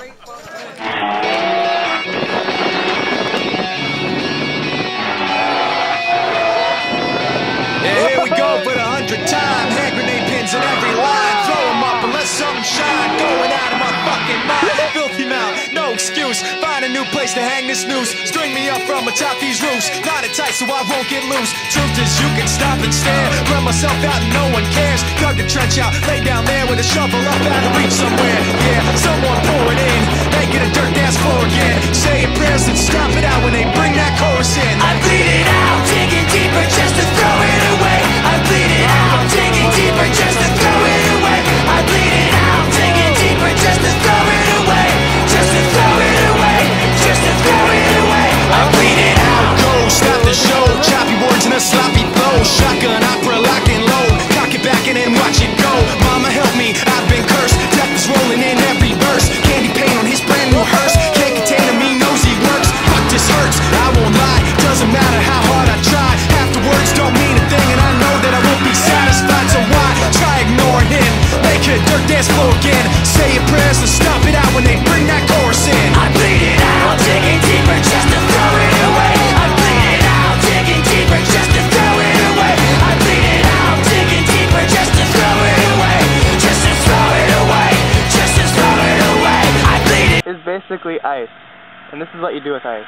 And here we go for the 100th time. Hand grenade pins in every line. Throw them up and let something shine. Going out of my fucking mind. Filthy mouth, no excuse. Find a new place to hang this noose. String me up from atop these roofs. Knot it tight so I won't get loose. Truth is you can stop and stare. Run myself out and no one cares. Dug a trench out, lay down there with a shovel up out of reach somewhere. Yeah, someone pour it in. Making a dirt dance floor again. Saying prayers and stop it out when they bring that chorus in. I bleed it out, digging deeper just to throw it away. I bleed it out, digging deeper just to throw it away. I bleed it out, digging deeper just to throw it away. Just to throw it away, just to throw it away. I bleed it out. Go, stop the show. Choppy words in a sloppy flow. Shotgun opera lock and load. Cock it back and then watch it go. Mama help me, I've been cursed. Death is rolling in every verse. Candy paint on his brand new hearse. Can't contain him, he knows he works. Fuck this hurts, I won't lie. Doesn't matter how hard I try. Words don't mean a thing and I know that I won't be satisfied. So why try ignoring him? Make it a dirt dance floor again. Say your prayers and stop it out when they bring that chorus in. I bleed it out, digging deeper just to throw it away. I bleed it out, digging deeper just to throw it away. I bleed it out, digging deeper just to throw it away. Just to throw it away, just to throw it away. I bleed it. It's basically ice, and this is what you do with ice.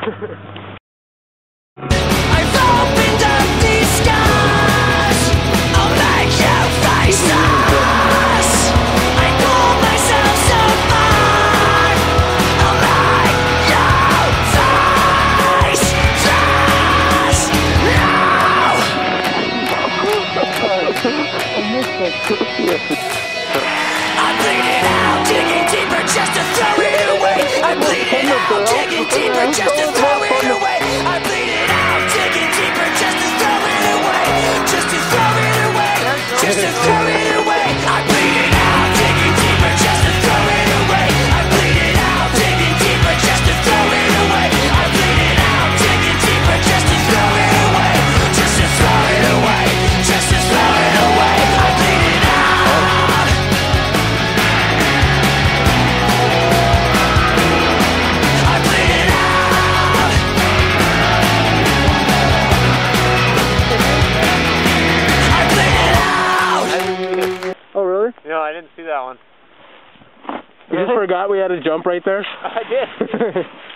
I've opened up these skies. I'll make you face us. I pull myself so far. I'll make you face us now. I bleed it out, digging deeper just to throw it away. I bleed it out, digging deeper just to throw it away. I bleed it out, digging deeper just to throw it away. Just to throw it away, just to throw it away. I bleed it out, digging deeper just to throw it away. I bleed it out, digging deeper just to throw it away. I bleed it out, digging deeper just to throw it away. Just to throw it away, just to throw it away. I bleed it out. No, I didn't see that one. You just forgot we had a jump right there? I did.